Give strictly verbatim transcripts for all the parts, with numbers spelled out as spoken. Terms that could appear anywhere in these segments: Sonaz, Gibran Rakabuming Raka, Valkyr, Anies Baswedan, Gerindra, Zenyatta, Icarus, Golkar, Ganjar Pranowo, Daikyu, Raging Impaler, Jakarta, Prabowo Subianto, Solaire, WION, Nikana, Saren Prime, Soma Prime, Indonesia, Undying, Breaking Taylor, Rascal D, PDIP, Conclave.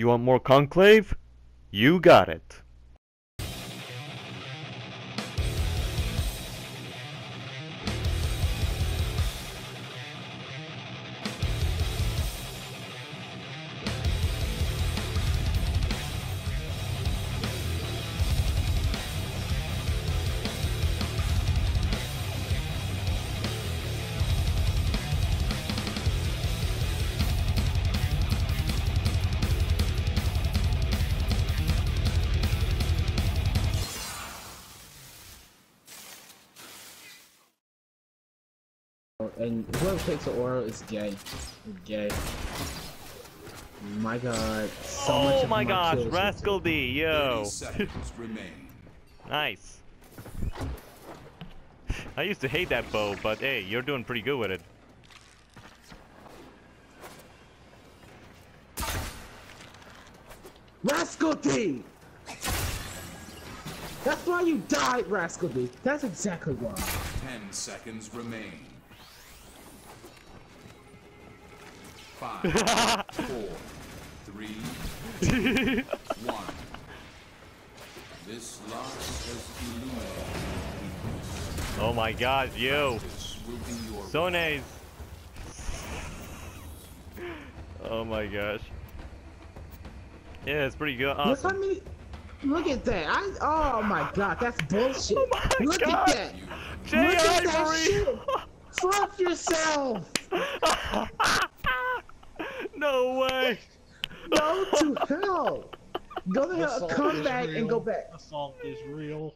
You want more Conclave? You got it. And whoever takes the aura is gay. Gay. My god. So oh much my gosh, Rascal D, yo. Nice. I used to hate that bow, but hey, you're doing pretty good with it. Rascal D! That's why you died, Rascal D. That's exactly why. Ten seconds remain. Five, four, three, two, one. This loss has illuminated. Oh my god, yo. Sonaz. Oh my gosh. Yeah, it's pretty good. Awesome. Look, me, look at that. I, oh my god, that's bullshit. Oh my look god. At that. J. Look at that shit. Slap yourself. No way! Go to hell! Go to hell, come back real. And go back. Assault is real.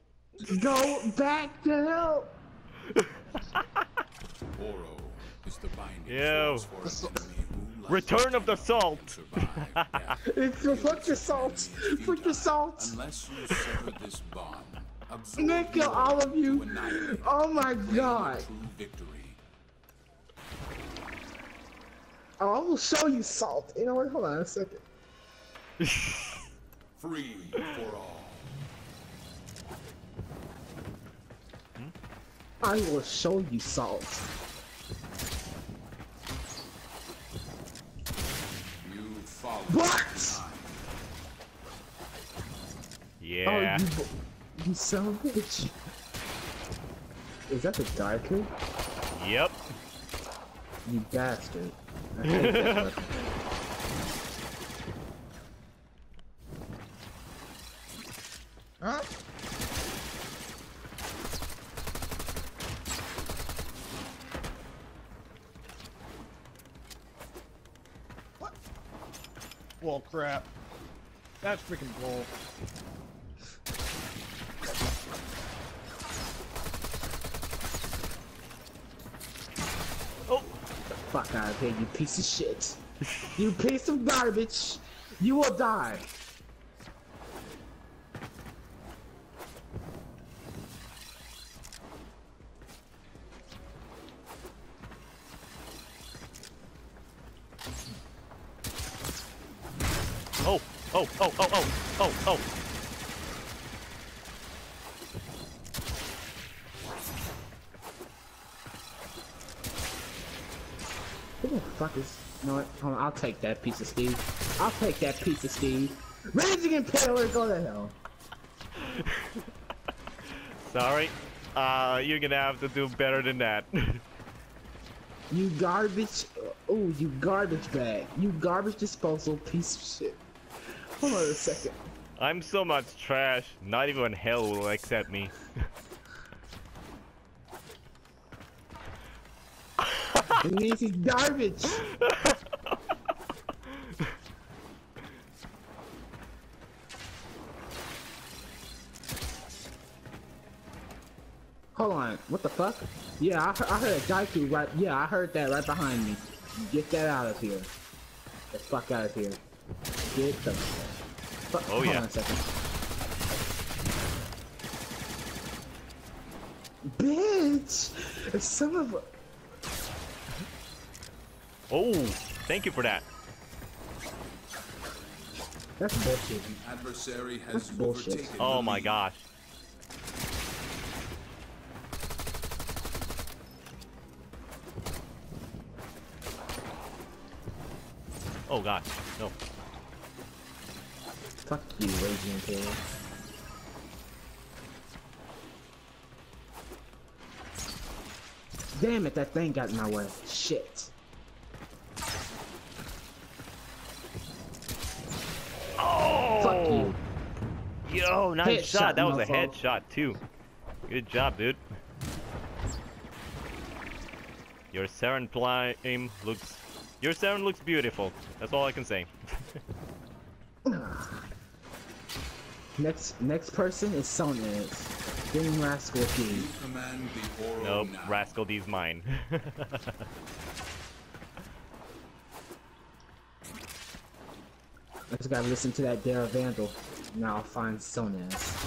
Go back to hell! Oro is the binding force for us. Return of the salt! Fuck the salt! Fuck the salt! Unless you sever this bond, absorb and kill all of you! Oh my god! Oh, I will show you salt. You know what? Hold on a second. Free for all. Hmm? I will show you salt. You follow. What? Yeah. Oh, you, you son of a bitch. Is that the Daikyu? Yep. You bastard. I huh? What? Well, crap. That's freaking cool. Fuck out of here, you piece of shit. You piece of garbage. You will die. Oh, oh, oh, oh, oh, oh, oh. Who the fuck is... You know what? Hold on, I'll take that piece of Steve. I'll take that piece of Steve. Raging Impaler, go to hell. Sorry. Uh, you're gonna have to do better than that. You garbage... Oh, you garbage bag. You garbage disposal piece of shit. Hold on a second. I'm so much trash, not even hell will accept me. It means he's garbage! Hold on, what the fuck? Yeah, I, I heard a Daikyu right- yeah, I heard that right behind me. Get that out of here. The fuck out of here. Get the fuck- oh, hold yeah. on a second. Bitch! Some of- Oh, thank you for that. That's bullshit. An adversary has That's bullshit. Oh my gosh. Oh gosh, no. Fuck you, Raging Impaler. Damn it, that thing got in my way. Shit. Oh! Fuck you. Yo, nice headshot. shot. That was a headshot, too. Good job, dude. Your Saren Prime looks... Your Saren looks beautiful. That's all I can say. Next next person is Sonaz. Then Rascal D. Nope, now. Rascal D's mine. I just gotta listen to that Dare Vandal. Now I'll find Sonaz.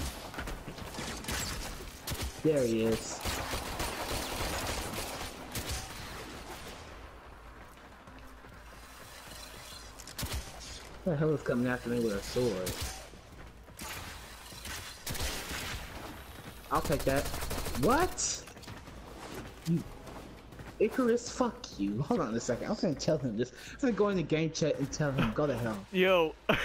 There he is. What the hell is coming after me with a sword? I'll take that. What? You... Icarus, fuck you. Hold on a second. I'm gonna tell him this. I'm gonna go in the game chat and tell him, go to hell. Yo. uh,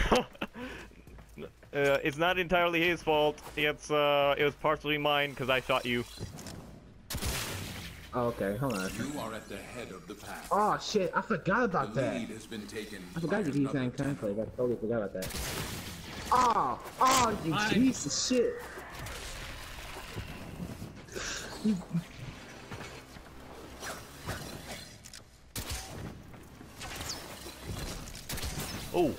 it's not entirely his fault. It's, uh, it was partially mine because I shot you. Oh, okay, hold on. You are at the head of the pack. Oh shit, I forgot about that. Has been taken I forgot to use that in Conclave. I totally forgot about that. Oh, oh, you Fine. piece of shit. oh,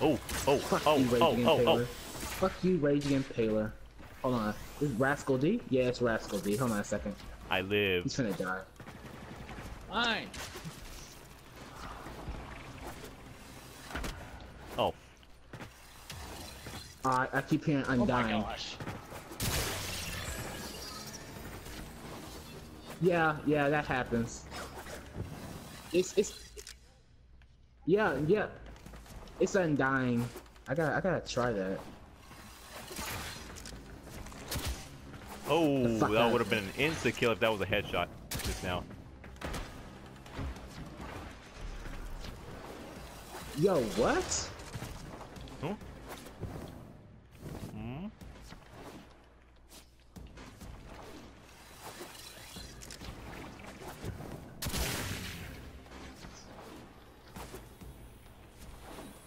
oh, oh, Fuck oh, you, oh, oh, oh. Fuck you, Raging Impaler. Hold on, is Rascal D? Yeah, it's Rascal D. Hold on a second. I live. He's gonna die. Fine. Oh. Uh, I keep hearing Undying. Oh my gosh. Yeah, yeah, that happens. It's it's. Yeah, yeah. It's Undying. I gotta I gotta try that. Oh, that would have been an insta kill if that was a headshot just now. Yo, what? Huh? Hmm?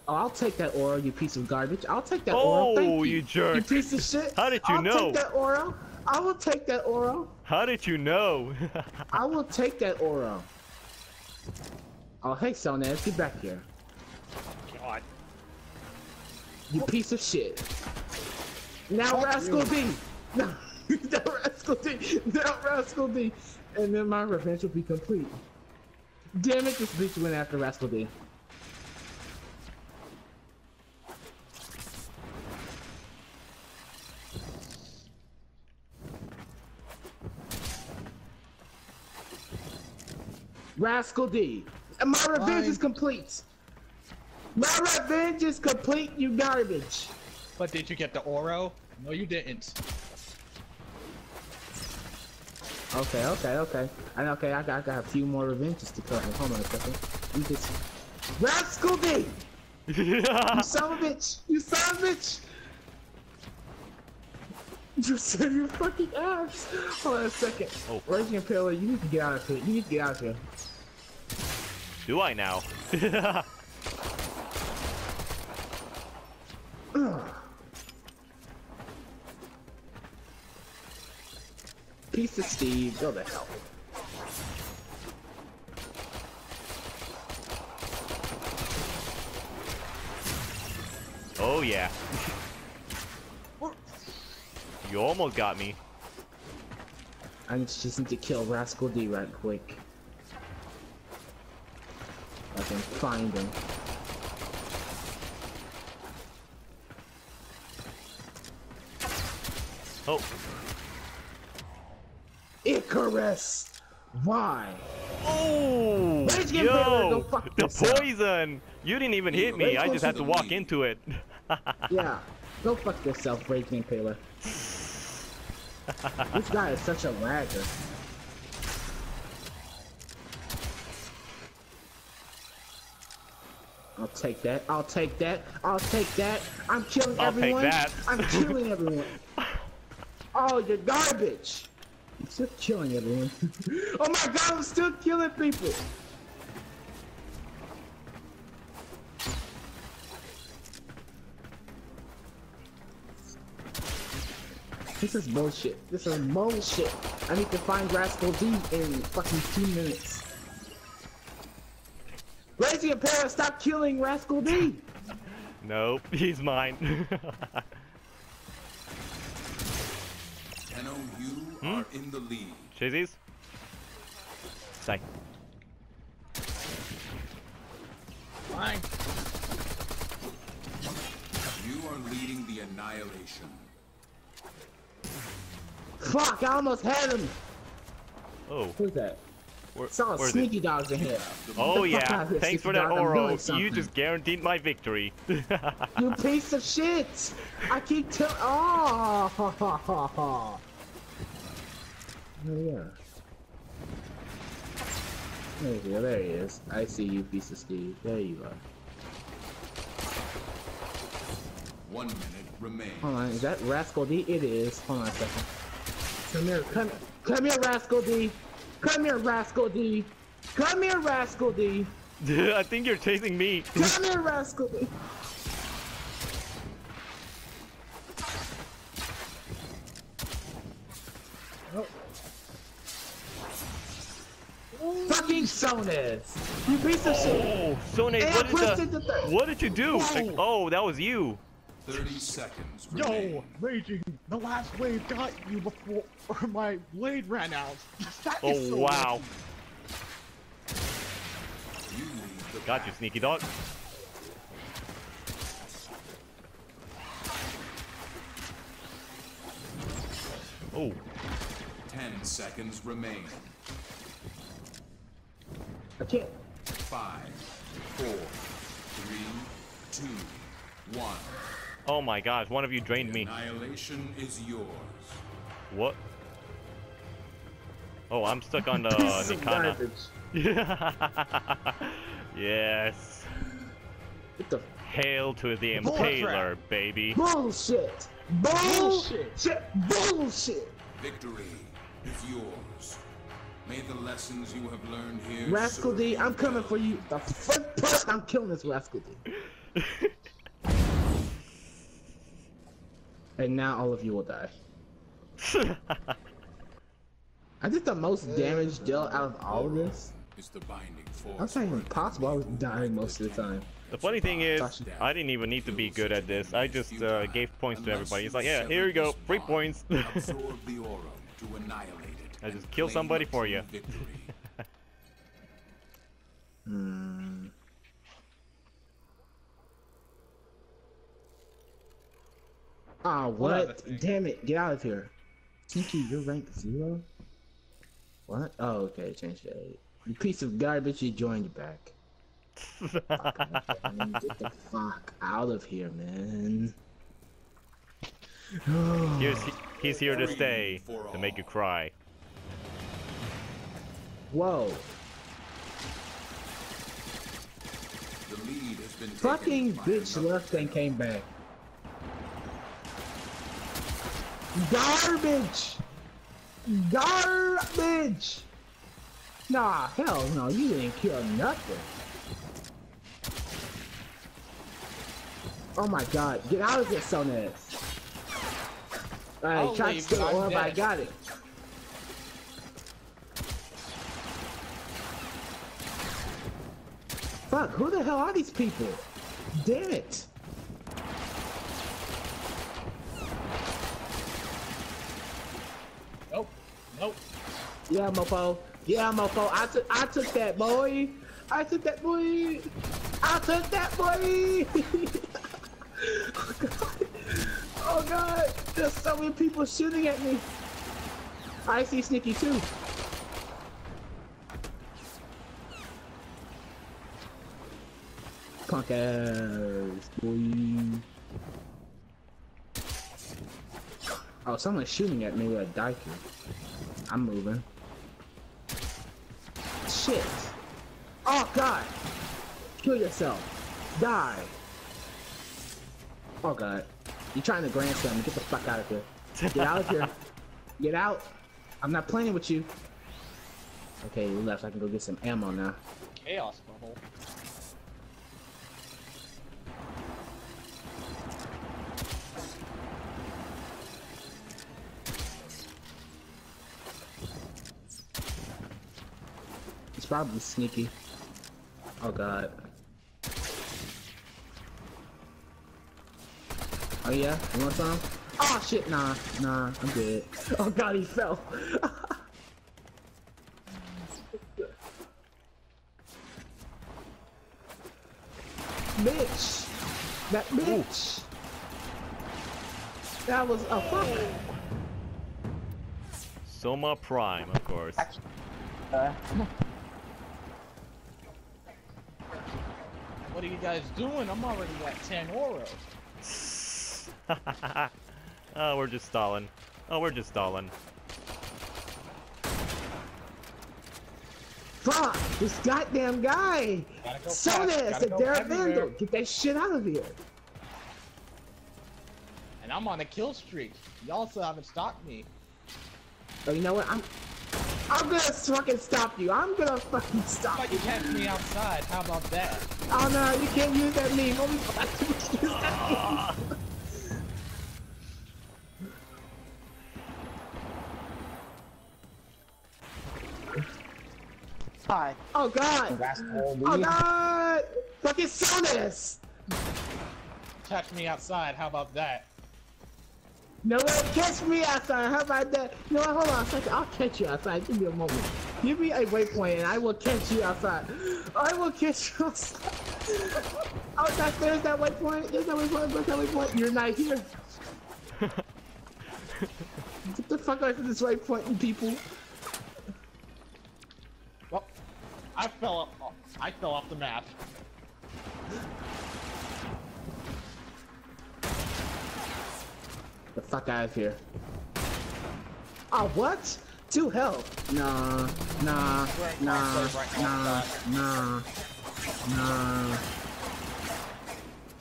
Oh, I'll take that aura, you piece of garbage. I'll take that oh, aura. Oh, you, you jerk. You piece of shit. How did you I'll know? I'll take that aura. I will take that Oro. How did you know? I will take that Oro. Oh, hey, Sonaz, get back here. God. You piece of shit. Now Fuck Rascal D. Now, now Rascal D. Now Rascal D. And then my revenge will be complete. Damn it, this bitch went after Rascal D. Rascal D. And my revenge Fine. is complete. My revenge is complete, you garbage. But did you get the Oro? No, you didn't. Okay, okay, okay. And okay, I got, I got a few more revenges to cover. Hold on a second. You just... Rascal D! You son of a bitch! You son of a bitch! Just save your fucking ass! Hold on a second. Oh. Raging Impaler, you need to get out of here. You need to get out of here. Do I now? Piece of Steve, go to hell. Oh yeah. You almost got me. I just need to kill Rascal D right quick. I can find him. Oh. Icarus! Why? Oh! Yo! The poison! You didn't even hit me, I just had to walk into it. Yeah. Go fuck yourself, Breaking Taylor. This guy is such a lagger. I'll take that. I'll take that. I'll take that. I'm killing I'll everyone. Take that. I'm killing everyone. Oh, you're garbage. I'm still killing everyone. Oh my god, I'm still killing people. This is bullshit. This is bullshit. I need to find Rascal D in fucking two minutes. Raging Impaler, stop killing Rascal D! Nope, he's mine. Kano, you hmm? are in the lead. Chizzies? Stay. Fine. You are leading the annihilation. Fuck! I almost had him. Oh. Who's that? Where, Some sneaky it? dogs in here. Oh yeah! Thanks for that oral. You just guaranteed my victory. You piece of shit! I keep telling. Oh! Ha, ha, ha, ha. Oh yeah. There you go. There he is. I see you, piece of Steve. There you are. One minute remains. Hold on. Is that Rascal D? It is. Hold on a second. Come here, come, come here, Rascal D. Come here, Rascal D. Come here, Rascal D. I think you're chasing me. Come here, Rascal D. Oh. Fucking Sonaz. You piece of shit. Oh, Sonaz, what, the... what did you do? Like, oh, that was you. thirty seconds. Remain. Yo, Raging, the last wave got you before my blade ran out. That oh, is so wow. You got you, sneaky dog. Oh. ten seconds remain. I can't. Five, four, three, two, one. Oh my gosh, one of you drained me. Annihilation is yours. What? Oh, I'm stuck on the Nikana. Yes. What the? Hail to the Impaler, baby. Bullshit. Bullshit. Bullshit. Bullshit. Victory is yours. May the lessons you have learned here. Rascal D, I'm coming for you. The fuck, fuck, I'm killing this Rascal D. And now all of you will die. I did the most damage dealt out of all of this. That's not even possible. I was dying most of the time. The funny thing is, I didn't even need to be good at this. I just uh, gave points to everybody. It's like, yeah, here you go, free points. I just kill somebody for you. Hmm. Ah, oh, what? Damn it, get out of here. Sneaky, you're rank zero? What? Oh, okay, change to eight. You piece of garbage, you joined back. Fuck, man. Get the fuck out of here, man. he's, he's here to stay, to make you cry. Whoa. The lead has been Fucking bitch left and came back. Garbage! Garbage! Nah, hell no, you didn't kill nothing. Oh my god, get out of this, Sonaz! Alright, try to steal orb, I got it. Fuck, who the hell are these people? Damn it! Nope. Yeah, mofo. Yeah, mofo. I took, I took that boy. I took that boy. I took that boy. Oh god. Oh god. There's so many people shooting at me. I see Sneaky too. Punk ass boy. Oh, someone's shooting at me with a Daikyu. I'm moving. Shit. Oh god. Kill yourself. Die. Oh god. You're trying to grand slam me. Get the fuck out of here. Get out of here. Get out. I'm not playing with you. Okay, you left. I can go get some ammo now. Chaos bubble. It's probably sneaky. Oh god. Oh yeah? You want some? Oh shit, nah, nah, I'm good. Oh god, he fell. Bitch! That bitch! Ooh. That was a fuck! Soma Prime, of course. Uh, what are you guys doing? I'm already at ten euros. Oh, we're just stalling. Oh, we're just stalling. Fuck! This goddamn guy! Go Sonaz, the Derek Vandal! Get that shit out of here! And I'm on a kill streak. Y'all still haven't stopped me. Oh, you know what? I'm... I'm gonna fucking stop you. I'm gonna fucking stop you. How about you catch me outside? How about that? Oh no, you can't use that meme. Holy fuck, you can't use that meme. Hi. Oh god! Oh god! Fucking Sonaz! Catch me outside, how about that? No way, catch me outside, how about that? You know what, hold on a second, I'll catch you outside, give me a moment. Give me a waypoint and I will catch you outside. I will catch you outside. Oh god, there's that waypoint, there's that waypoint, there's that waypoint. You're not here. Get the fuck away from this waypoint, people. I fell off. Oh, I fell off the map. The fuck out of here! Ah, oh, what? Two health? Nah, nah, right, nah, right, right, nah, nah,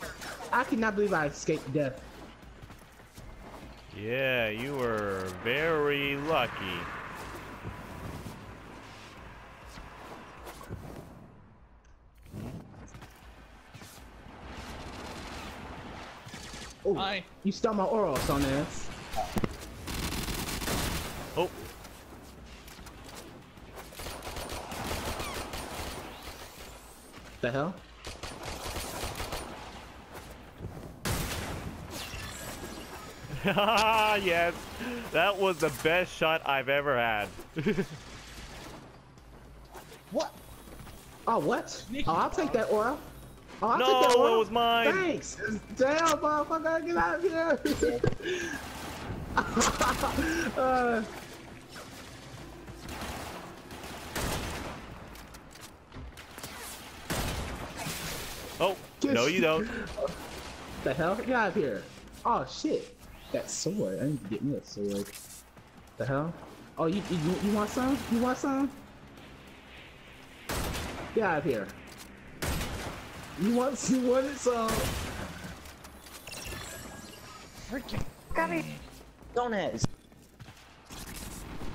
nah. I cannot believe I escaped death. Yeah, you were very lucky. Ooh, hi. You stole my Oros on this. Oh. The hell? Ah, yes. That was the best shot I've ever had. What? Oh, what? Oh, I'll take that aura. Oh, I no, that it was mine! Thanks! Damn, motherfucker, get out of here! uh. Oh, no you don't. The hell? Get out of here. Oh, shit. That sword. I need to get me a sword. The hell? Oh, you, you, you want some? You want some? Get out of here. You want to see what it's all? Freaking got me. Donez.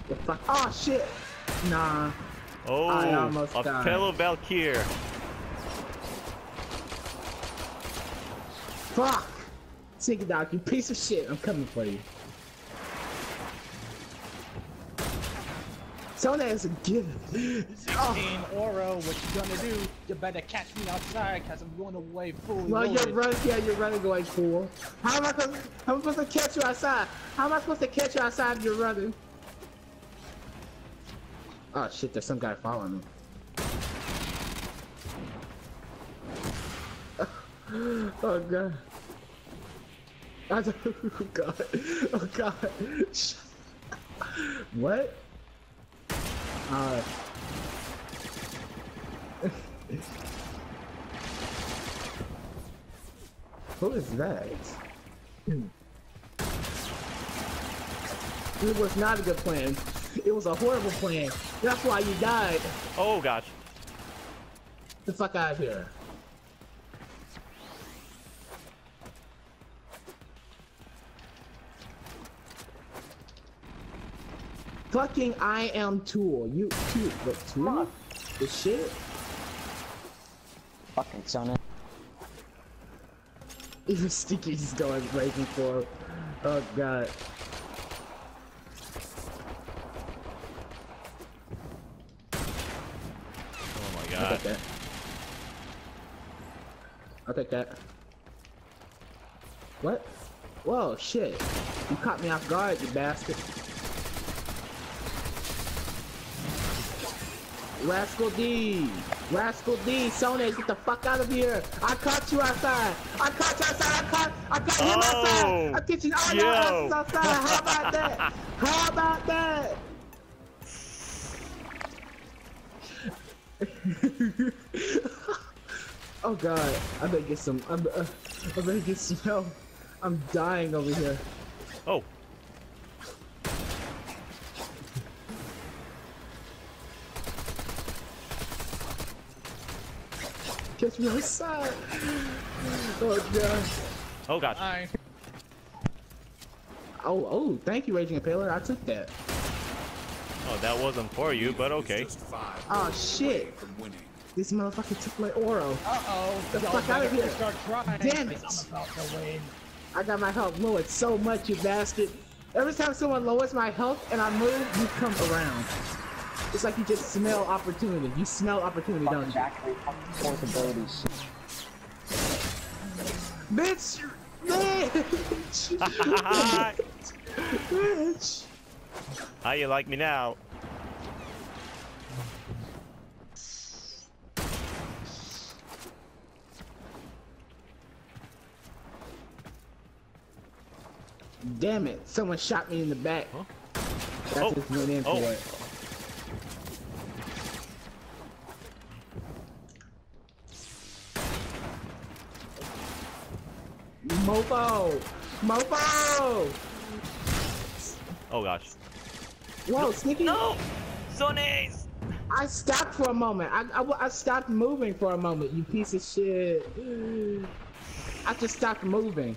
The fuck? Oh shit. Nah. Oh, I almost a died. Fellow Valkyr. Fuck. Take it, Doc. You piece of shit. I'm coming for you. Sonaz, give it. sixteen oh. Oro, what you gonna do? You better catch me outside, cause I'm going away fool. Well, you're running, yeah, you're running away fool. How am I supposed? How am I supposed to catch you outside? How am I supposed to catch you outside if you're running? Oh shit, there's some guy following me. Oh god. Oh god. Oh god. What? Uh. Who is that? It was not a good plan. It was a horrible plan. That's why you died. Oh gosh. Get the fuck out of here. fucking I am Tool. You Tool, but Tool? The shit? Fucking Sonaz. Even Sticky's going breaking for. Oh god. Oh my god. I'll take that. I'll take that. What? Whoa, shit. You caught me off guard, you bastard. Rascal D! Rascal D! Sonaz, get the fuck out of here! I caught you outside! I caught you outside! I caught, I caught you oh, outside! I caught you all yo. Your asses outside! How about that? How about that? Oh god, I better get some, I'm, uh, I better get some help. I'm dying over here. Oh. Catch me outside. Oh god. Oh god. Hi. Oh, oh, thank you, Raging Impaler. I took that. Oh, that wasn't for you, but okay. Oh shit. This motherfucker took my Oro. Uh-oh. The fuck out of here. Start trying. Damn it. I'm about to win. I got my health lowered so much, you bastard. Every time someone lowers my health and I move, you come around. It's like you just smell opportunity. You smell opportunity, don't exactly. you? Bitch! Bitch! Bitch! How you like me now? Damn it! Someone shot me in the back. Huh? That oh. just went in for oh. it. Mofo! Mofo! Oh gosh. Whoa, Sneaky! No! Sonaz! I stopped for a moment. I, I, I stopped moving for a moment, you piece of shit. I just stopped moving.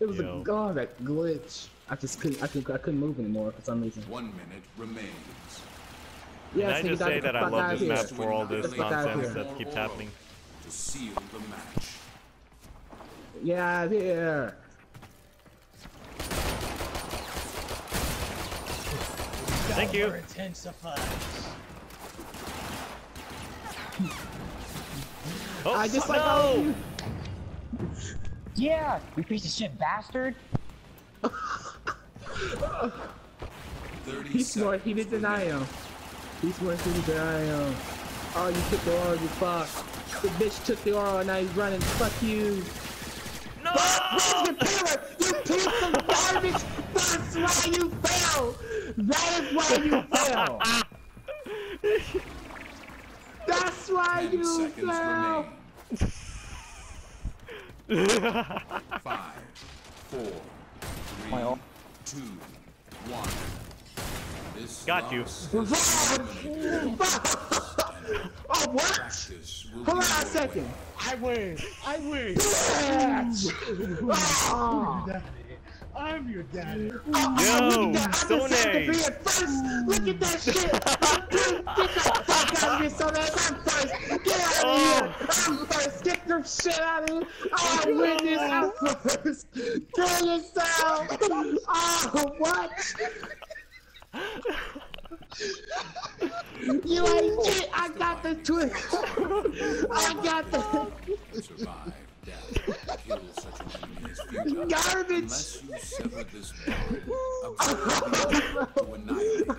It was Yo. a god, that glitch. I just couldn't. I couldn't. I couldn't move anymore for some reason. One minute remains. Yeah, Can I just say that I love this map for all this nonsense that keeps happening? To seal the match. Yeah, here. Thank you. Oh, I just no. like. Oh. Yeah, you piece of shit bastard. He's more heated than I am. He's more heated than I am. Oh, you took the oil, you fuck. The bitch took the oil and now he's running. Fuck you. No! Raging Impaler, you piece of garbage! That's why you fell! That is why you fell! That's why Ten you fell! Remain. Five, four, three, two, one. This got you. Oh what? Hold on a second. Away. I win. I win. Oh. I'm your daddy. Oh, yo, Sonaz. Look at that shit. Get the fuck out of here, Sonaz. I'm first. Get out of oh. here. I'm first. Get the shit out of here. Oh, I win this. I'm first. Kill yourself. Oh, what? You ain't shit. I got the twist. I got the. Survive death. Kill such a man. Garbage! Unless you sever this bond, to annihilate and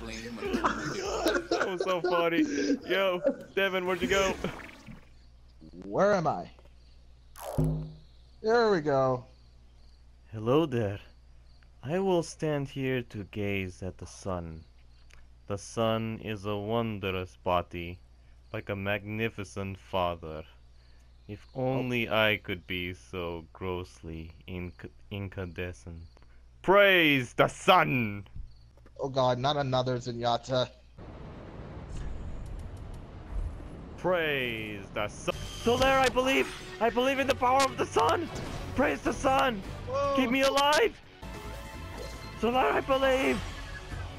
claim a That was so funny. Yo, Devin, where'd you go? Where am I? There we go. Hello there. I will stand here to gaze at the sun. The sun is a wondrous body, like a magnificent father. If only I could be so grossly inc incandescent. Praise the sun! Oh god, not another Zenyatta. Praise the sun. Solaire, I believe! I believe in the power of the sun! Praise the sun! Whoa. Keep me alive! Solaire, I believe!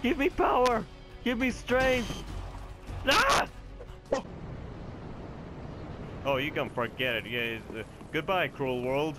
Give me power! Give me strength! Ah! Oh, you can forget it. Yeah, uh, goodbye, cruel world.